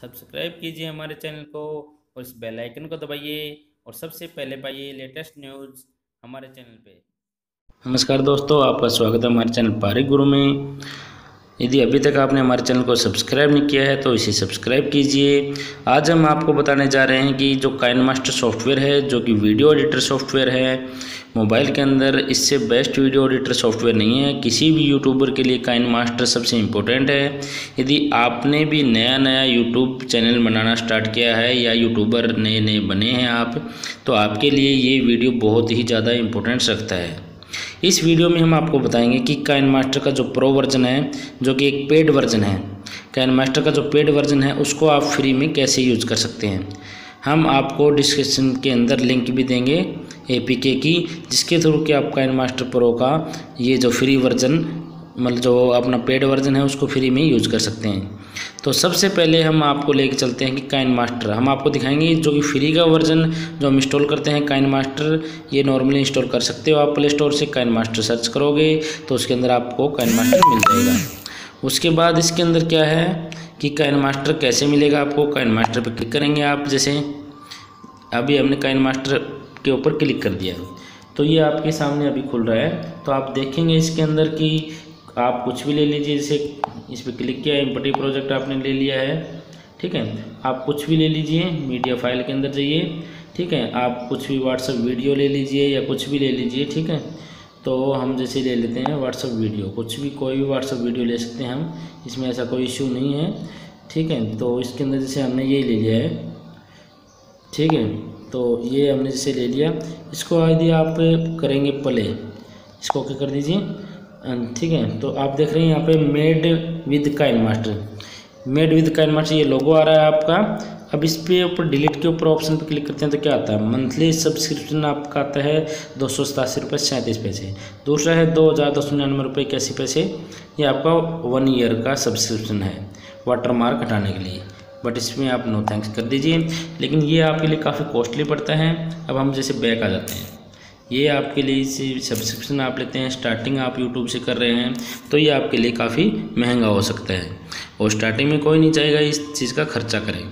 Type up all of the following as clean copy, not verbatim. Subscribe कीजिए हमारे channel को और इस बेल आइकन को दबाइए और सबसे पहले पाइए लेटेस्ट न्यूज़ हमारे चैनल पे। नमस्कार दोस्तों, आपका स्वागत है हमारे चैनल पारीक गुरु में। यदि अभी तक आपने हमारे चैनल को सब्सक्राइब नहीं किया है तो इसे सब्सक्राइब कीजिए। आज हम आपको बताने जा रहे हैं कि जो काइनमास्टर सॉफ्टवेयर है, जो कि वीडियो एडिटर सॉफ्टवेयर है मोबाइल के अंदर, इससे बेस्ट वीडियो एडिटर सॉफ्टवेयर नहीं है। किसी भी यूट्यूबर के लिए काइनमास्टर सबसे इम्पोर्टेंट है। यदि आपने भी नया यूट्यूब चैनल बनाना स्टार्ट किया है या यूट्यूबर नए बने हैं आप, तो आपके लिए ये वीडियो बहुत ही ज़्यादा इम्पोर्टेंस रखता है। इस वीडियो में हम आपको बताएंगे कि काइनमास्टर का जो प्रो वर्जन है, जो कि एक पेड वर्जन है, काइनमास्टर का जो पेड वर्जन है उसको आप फ्री में कैसे यूज़ कर सकते हैं। हम आपको डिस्क्रिप्शन के अंदर लिंक भी देंगे एपीके की, जिसके थ्रू कि आप काइनमास्टर प्रो का ये जो फ्री वर्जन, मतलब जो अपना पेड वर्जन है, उसको फ्री में यूज़ कर सकते हैं। तो सबसे पहले हम आपको लेके चलते हैं कि काइनमास्टर हम आपको दिखाएंगे, जो कि फ्री का वर्जन जो हम इंस्टॉल करते हैं। काइनमास्टर ये नॉर्मली इंस्टॉल कर सकते हो आप प्ले स्टोर से। काइनमास्टर सर्च करोगे तो उसके अंदर आपको काइनमास्टर मिल जाएगा। उसके बाद इसके अंदर क्या है कि काइनमास्टर कैसे मिलेगा आपको। काइनमास्टर पर क्लिक करेंगे आप, जैसे अभी हमने काइनमास्टर के ऊपर क्लिक कर दिया तो ये आपके सामने अभी खुल रहा है। तो आप देखेंगे इसके अंदर कि आप कुछ भी ले लीजिए, जैसे इस पर क्लिक किया, इम्पोर्टेंट प्रोजेक्ट आपने ले लिया है, ठीक है। आप कुछ भी ले लीजिए, मीडिया फाइल के अंदर जाइए, ठीक है। आप कुछ भी व्हाट्सएप वीडियो ले लीजिए या कुछ भी ले लीजिए, ठीक है। तो हम जैसे ले लेते हैं व्हाट्सएप वीडियो, कुछ भी कोई भी व्हाट्सएप वीडियो ले सकते हैं हम, इसमें ऐसा कोई इशू नहीं है, ठीक है। तो इसके अंदर जैसे हमने ये ले लिया है, ठीक है। तो ये हमने जैसे ले लिया, इसको यदि आप करेंगे प्ले, इसको क्या कर दीजिए, ठीक है। तो आप देख रहे हैं यहाँ पे made with KineMaster, made with KineMaster ये लोगो आ रहा है आपका। अब इस पे ऊपर डिलीट के ऊपर ऑप्शन पे क्लिक करते हैं तो क्या आता है, मंथली सब्सक्रिप्शन आपका आता है 287 रुपये 37 पैसे। दूसरा है 2299 रुपये 81 पैसे। ये आपका 1 ईयर का सब्सक्रिप्शन है वाटरमार्क हटाने के लिए, बट इसमें आप नो थैंक्स कर दीजिए, लेकिन ये आपके लिए काफ़ी कॉस्टली पड़ता है। अब हम जैसे बैक आ जाते हैं, ये आपके लिए इसे सब्सक्रिप्शन आप लेते हैं, स्टार्टिंग आप यूट्यूब से कर रहे हैं तो ये आपके लिए काफ़ी महंगा हो सकता है और स्टार्टिंग में कोई नहीं चाहेगा इस चीज़ का खर्चा करें।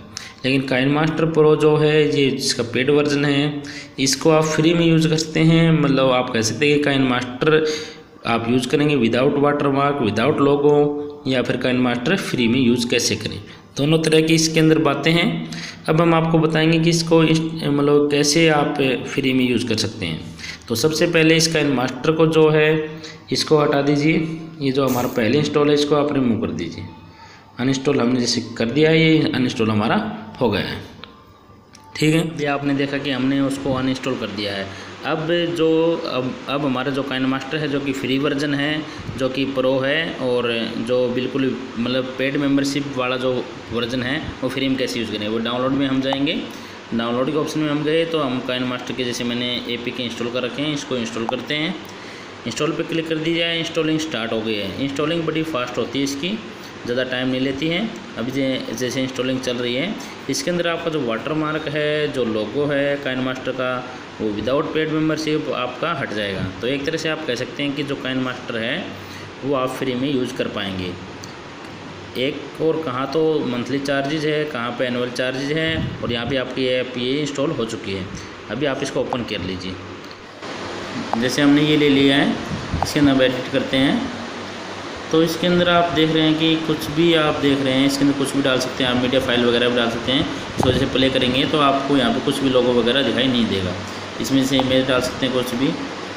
लेकिन काइनमास्टर प्रो जो है, ये इसका पेड वर्जन है, इसको आप फ्री में यूज़ कर सकते हैं। मतलब आप कह सकते हैं कि काइनमास्टर आप यूज़ करेंगे विदाउट वाटरमार्क, विदाउट लोगो, या फिर काइनमास्टर फ्री में यूज़ कैसे करें। दोनों तरह की इसके अंदर बातें हैं। अब हम आपको बताएंगे कि इसको मतलब कैसे आप फ्री में यूज़ कर सकते हैं। तो सबसे पहले इस काइनमास्टर को जो है इसको हटा दीजिए, ये जो हमारा पहले इंस्टॉल है इसको आप रिमूव कर दीजिए। अनइंस्टॉल हमने जैसे कर दिया, ये अनइंस्टॉल हमारा हो गया है, ठीक है। ये आपने देखा कि हमने उसको अनइंस्टॉल कर दिया है। अब हमारा जो काइनमास्टर है, जो कि फ्री वर्जन है, जो कि प्रो है, और जो बिल्कुल मतलब पेड मेम्बरशिप वाला जो वर्जन है वो फ्री में कैसे यूज़ करें, वो डाउनलोड में हम जाएंगे। डाउनलोड के ऑप्शन में हम गए तो हम काइनमास्टर के जैसे मैंने एपीके इंस्टॉल कर रखे हैं, इसको इंस्टॉल करते हैं। इंस्टॉल पे क्लिक कर दीजिए, इंस्टॉलिंग स्टार्ट हो गई है। इंस्टॉलिंग बड़ी फास्ट होती है, इसकी ज़्यादा टाइम नहीं लेती है। अभी जैसे इंस्टॉलिंग चल रही है, इसके अंदर आपका जो वाटरमार्क है, जो लोगो है काइनमास्टर का, वो विदाउट पेड मेम्बरशिप आपका हट जाएगा। तो एक तरह से आप कह सकते हैं कि जो काइनमास्टर है वो आप फ्री में यूज़ कर पाएंगे। एक और कहाँ तो मंथली चार्जेज है, कहाँ पे एनुअल चार्जेज है, और यहाँ पे आपकी ऐप ये इंस्टॉल हो चुकी है। अभी आप इसको ओपन कर लीजिए, जैसे हमने ये ले लिया है, इसके अंदर एडिट करते हैं। तो इसके अंदर आप देख रहे हैं कि कुछ भी आप देख रहे हैं, इसके अंदर कुछ भी डाल सकते हैं आप, मीडिया फाइल वगैरह भी डाल सकते हैं। इसको जैसे प्ले करेंगे तो आपको यहाँ पर कुछ भी लोगो वगैरह दिखाई नहीं देगा। इसमें जैसे इमेज डाल सकते हैं, कुछ भी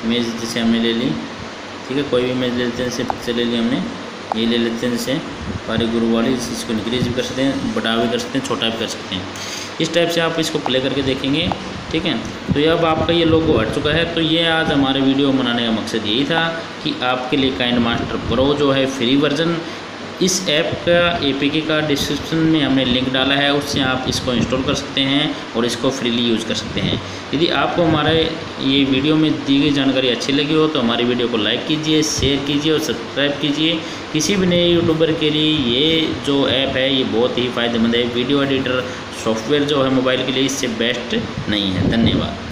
इमेज जैसे हमने ले ली, ठीक है। कोई भी इमेज ले लेते हैं, जैसे पिक्चर ले ली हमने, ये ले लेते हैं जैसे पारीक गुरु वाली, इसको इंक्रीज भी कर सकते हैं, बड़ा भी कर सकते हैं, छोटा भी कर सकते हैं। इस टाइप से आप इसको प्ले करके देखेंगे, ठीक है। तो ये अब आपका ये लोगो हट चुका है। तो ये आज हमारे वीडियो बनाने का मकसद यही था कि आपके लिए काइनमास्टर प्रो जो है फ्री वर्जन, इस ऐप का एपीके का डिस्क्रिप्शन में हमने लिंक डाला है, उससे आप इसको इंस्टॉल कर सकते हैं और इसको फ्रीली यूज़ कर सकते हैं। यदि आपको हमारे ये वीडियो में दी गई जानकारी अच्छी लगी हो तो हमारी वीडियो को लाइक कीजिए, शेयर कीजिए और सब्सक्राइब कीजिए। किसी भी नए यूट्यूबर के लिए ये जो ऐप है ये बहुत ही फ़ायदेमंद है। वीडियो एडिटर सॉफ्टवेयर जो है मोबाइल के लिए इससे बेस्ट नहीं है। धन्यवाद।